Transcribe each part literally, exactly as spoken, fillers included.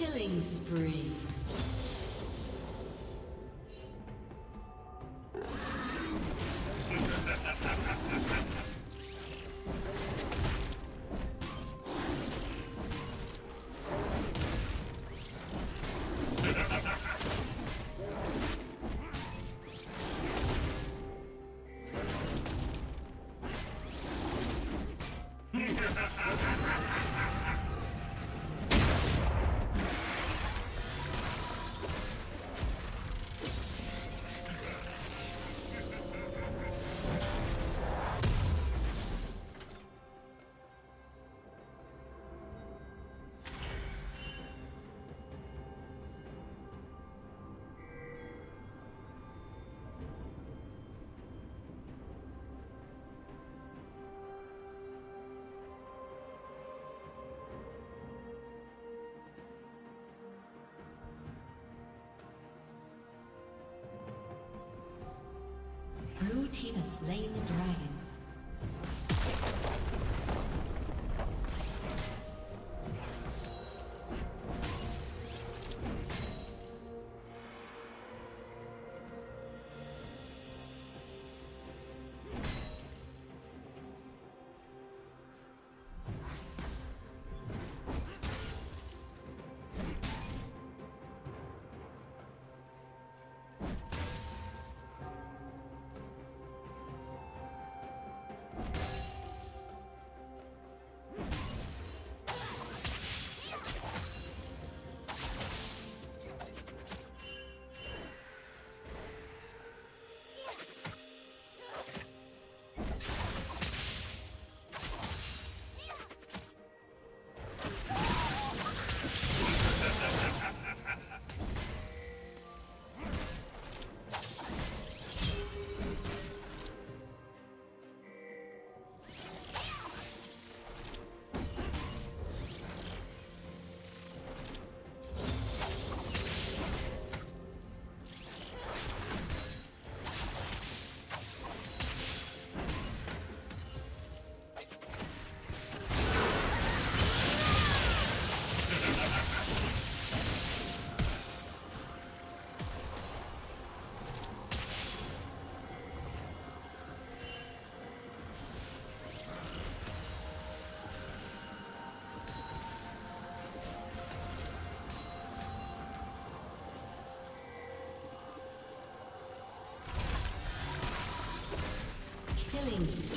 Killing spree. Blue team has slain the dragon. Killing spree.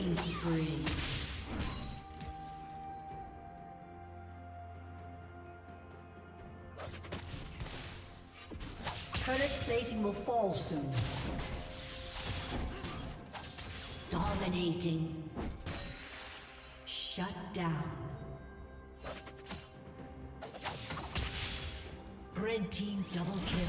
Killing spree. Turret plating will fall soon. Dominating. Shut down. Red team double kill.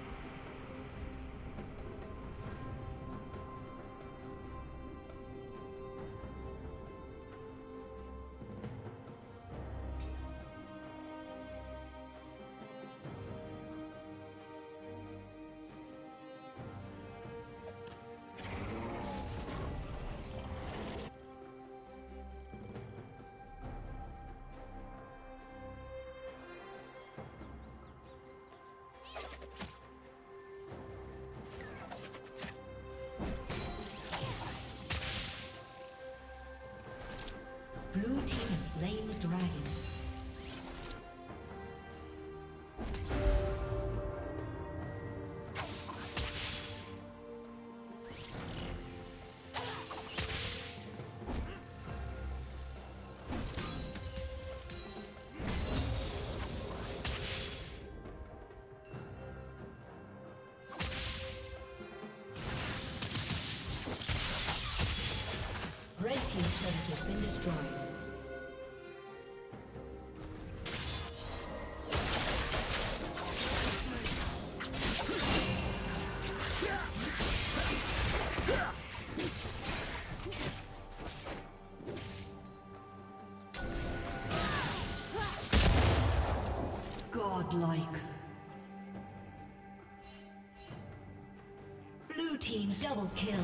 Red team's turret has been destroyed. Blue team has slain the dragon. Red team's turret has been destroyed. Like blue team double kill.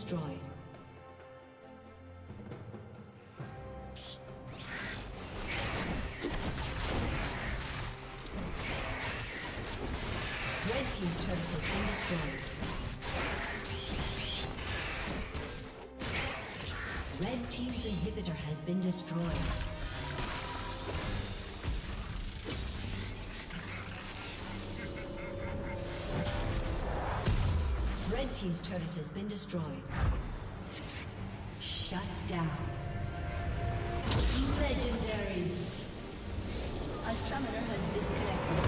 destroyed. Red team's turret has been destroyed. Red team's inhibitor has been destroyed. Team's turret has been destroyed. Shut down. Legendary. A summoner has disconnected.